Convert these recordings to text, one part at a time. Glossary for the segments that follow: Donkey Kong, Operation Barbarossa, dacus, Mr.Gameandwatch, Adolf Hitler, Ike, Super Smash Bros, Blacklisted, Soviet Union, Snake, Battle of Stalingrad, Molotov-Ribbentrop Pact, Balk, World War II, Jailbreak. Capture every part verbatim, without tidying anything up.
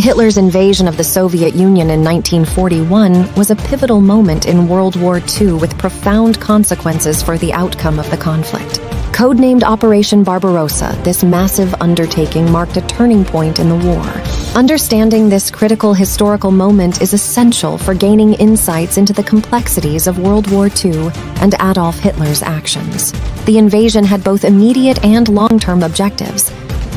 Hitler's invasion of the Soviet Union in nineteen forty-one was a pivotal moment in World War Two with profound consequences for the outcome of the conflict. Codenamed Operation Barbarossa, this massive undertaking marked a turning point in the war. Understanding this critical historical moment is essential for gaining insights into the complexities of World War Two and Adolf Hitler's actions. The invasion had both immediate and long-term objectives.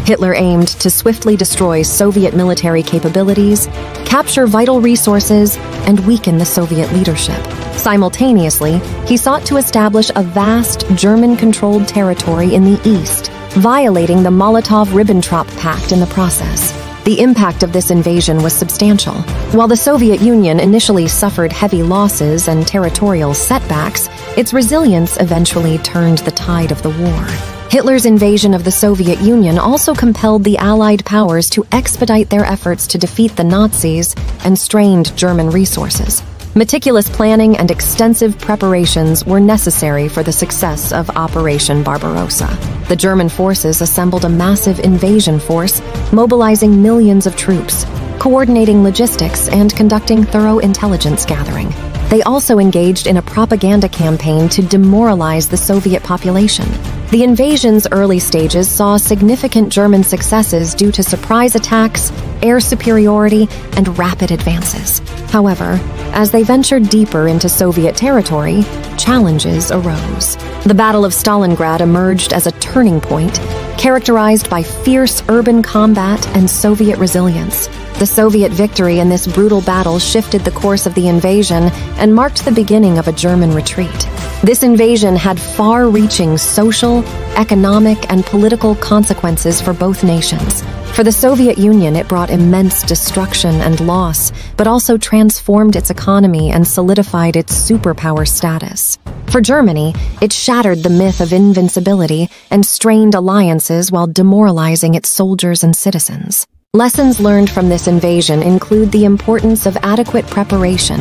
Hitler aimed to swiftly destroy Soviet military capabilities, capture vital resources, and weaken the Soviet leadership. Simultaneously, he sought to establish a vast German-controlled territory in the east, violating the Molotov-Ribbentrop Pact in the process. The impact of this invasion was substantial. While the Soviet Union initially suffered heavy losses and territorial setbacks, its resilience eventually turned the tide of the war. Hitler's invasion of the Soviet Union also compelled the Allied powers to expedite their efforts to defeat the Nazis and strained German resources. Meticulous planning and extensive preparations were necessary for the success of Operation Barbarossa. The German forces assembled a massive invasion force, mobilizing millions of troops, coordinating logistics, and conducting thorough intelligence gathering. They also engaged in a propaganda campaign to demoralize the Soviet population. The invasion's early stages saw significant German successes due to surprise attacks, air superiority, and rapid advances. However, as they ventured deeper into Soviet territory, challenges arose. The Battle of Stalingrad emerged as a turning point, characterized by fierce urban combat and Soviet resilience. The Soviet victory in this brutal battle shifted the course of the invasion and marked the beginning of a German retreat. This invasion had far-reaching social, economic, and political consequences for both nations. For the Soviet Union, it brought immense destruction and loss, but also transformed its economy and solidified its superpower status. For Germany, it shattered the myth of invincibility and strained alliances while demoralizing its soldiers and citizens. Lessons learned from this invasion include the importance of adequate preparation,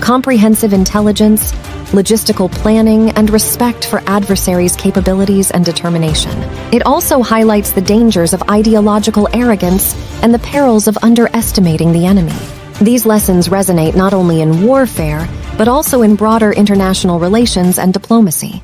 comprehensive intelligence, logistical planning, and respect for adversaries' capabilities and determination. It also highlights the dangers of ideological arrogance and the perils of underestimating the enemy. These lessons resonate not only in warfare, but also in broader international relations and diplomacy.